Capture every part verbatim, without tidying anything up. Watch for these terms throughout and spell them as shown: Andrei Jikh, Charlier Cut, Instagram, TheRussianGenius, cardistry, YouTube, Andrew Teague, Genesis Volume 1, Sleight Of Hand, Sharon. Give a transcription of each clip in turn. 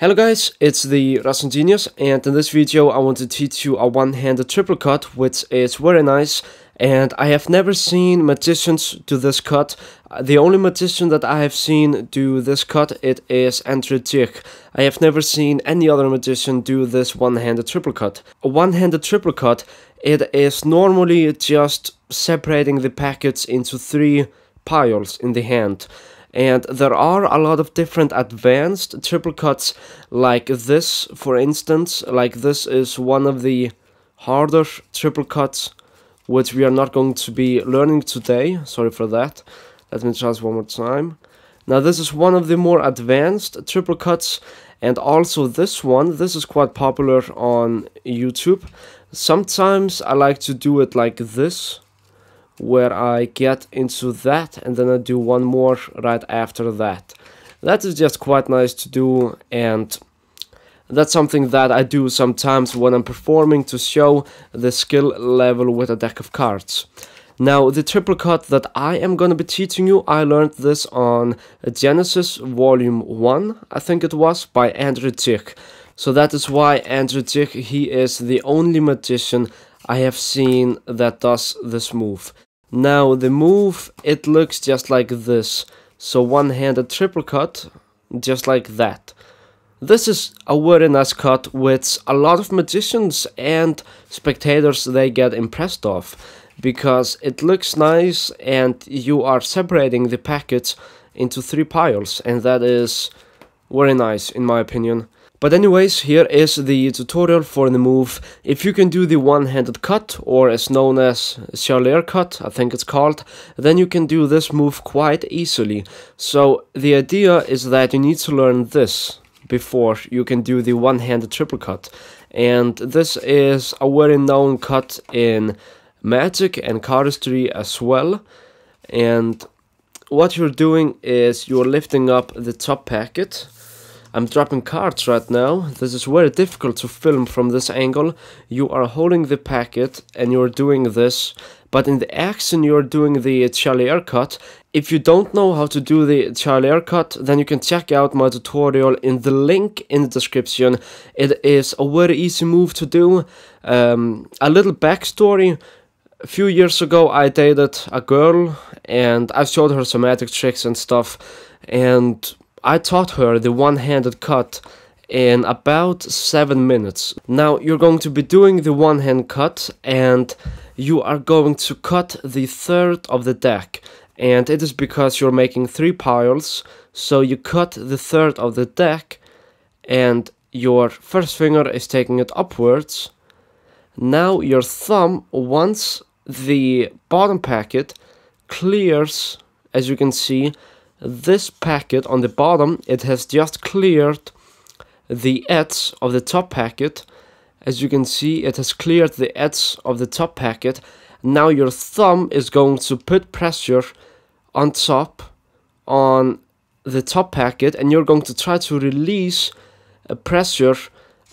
Hello guys, it's the Russian Genius, and in this video I want to teach you a one-handed triple cut, which is very nice, and I have never seen magicians do this cut. The only magician that I have seen do this cut, it is Andrei Jikh. I have never seen any other magician do this one-handed triple cut. A one-handed triple cut, it is normally just separating the packets into three piles in the hand. And there are a lot of different advanced triple cuts, like this, for instance. Like this is one of the harder triple cuts, which we are not going to be learning today. Sorry for that. Let me try this one more time. Now this is one of the more advanced triple cuts, and also this one. This is quite popular on YouTube. Sometimes I like to do it like this, where I get into that and then I do one more right after that. That is just quite nice to do, and that's something that I do sometimes when I'm performing to show the skill level with a deck of cards. Now the triple cut that I am going to be teaching you, I learned this on Genesis Volume one, I think it was, by Andrew Teague. So that is why Andrew Teague, he is the only magician I have seen that does this move. Now the move, it looks just like this. So one-handed triple cut, just like that. This is a very nice cut which a lot of magicians and spectators, they get impressed of, because it looks nice and you are separating the packets into three piles, and that is very nice in my opinion. But anyways, here is the tutorial for the move. If you can do the one-handed cut, or as known as Charlier Cut, I think it's called, then you can do this move quite easily. So the idea is that you need to learn this before you can do the one-handed triple cut. And this is a very known cut in magic and cardistry as well. And what you're doing is you're lifting up the top packet. I'm dropping cards right now. This is very difficult to film from this angle. You are holding the packet and you're doing this, but in the action you're doing the Charlier Cut. If you don't know how to do the Charlier Cut, then you can check out my tutorial in the link in the description. It is a very easy move to do. Um, a little backstory. A few years ago I dated a girl and I showed her some magic tricks and stuff, and I taught her the one-handed cut in about seven minutes. Now you're going to be doing the one-hand cut, and you are going to cut the third of the deck. And it is because you're making three piles, so you cut the third of the deck, and your first finger is taking it upwards. Now your thumb, once the bottom packet clears, as you can see, this packet on the bottom, it has just cleared the edge of the top packet. As you can see, it has cleared the edge of the top packet. Now your thumb is going to put pressure on top, on the top packet, and you're going to try to release a pressure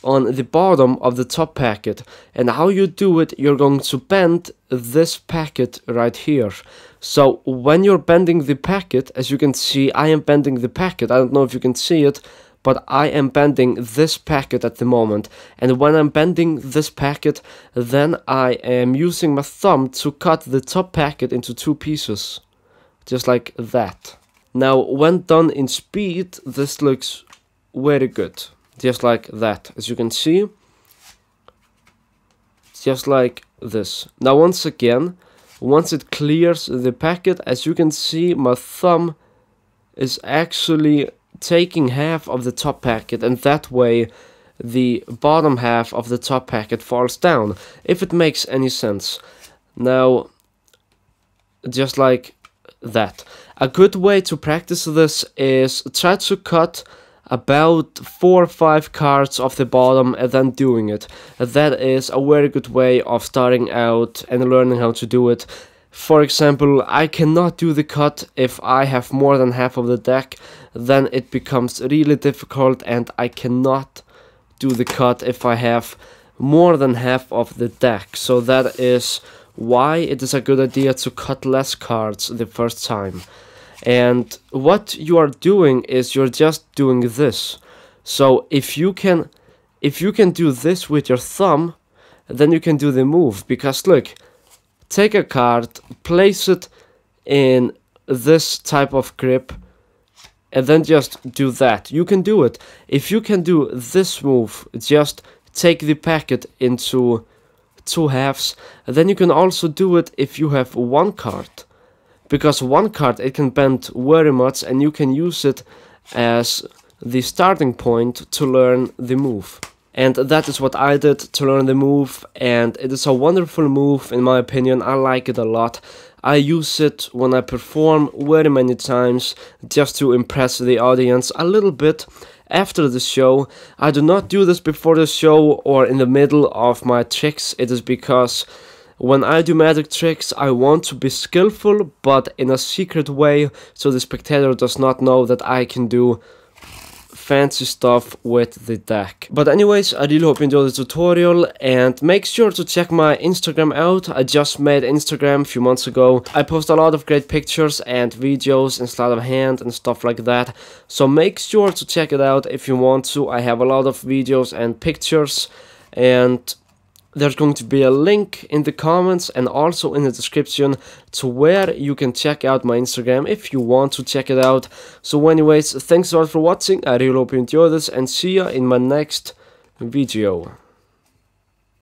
on the bottom of the top packet. And how you do it, you're going to bend this packet right here. So when you're bending the packet, as you can see, I am bending the packet. I don't know if you can see it, but I am bending this packet at the moment. And when I'm bending this packet, then I am using my thumb to cut the top packet into two pieces, just like that. Now when done in speed, this looks very good, just like that, as you can see, just like this. Now once again, once it clears the packet, as you can see, my thumb is actually taking half of the top packet, and that way the bottom half of the top packet falls down, if it makes any sense. Now just like that. A good way to practice this is try to cut about four or five cards off the bottom and then doing it. That is a very good way of starting out and learning how to do it. For example, I cannot do the cut if I have more than half of the deck, then it becomes really difficult, and I cannot do the cut if I have more than half of the deck. So that is why it is a good idea to cut less cards the first time. And what you are doing is you're just doing this. So if you can if you can do this with your thumb, then you can do the move, because look, take a card, place it in this type of grip, and then just do that. You can do it. If you can do this move, just take the packet into two halves, and then you can also do it if you have one card, because one card, it can bend very much, and you can use it as the starting point to learn the move. And that is what I did to learn the move, and it is a wonderful move in my opinion. I like it a lot. I use it when I perform very many times just to impress the audience a little bit after the show. I do not do this before the show or in the middle of my tricks. It is because when I do magic tricks, I want to be skillful, but in a secret way, so the spectator does not know that I can do fancy stuff with the deck. But anyways, I really hope you enjoyed the tutorial, and make sure to check my Instagram out. I just made Instagram a few months ago. I post a lot of great pictures and videos and sleight of hand and stuff like that, so make sure to check it out if you want to. I have a lot of videos and pictures, and there's going to be a link in the comments and also in the description to where you can check out my Instagram if you want to check it out. So anyways, thanks a lot for watching. I really hope you enjoyed this, and see ya in my next video.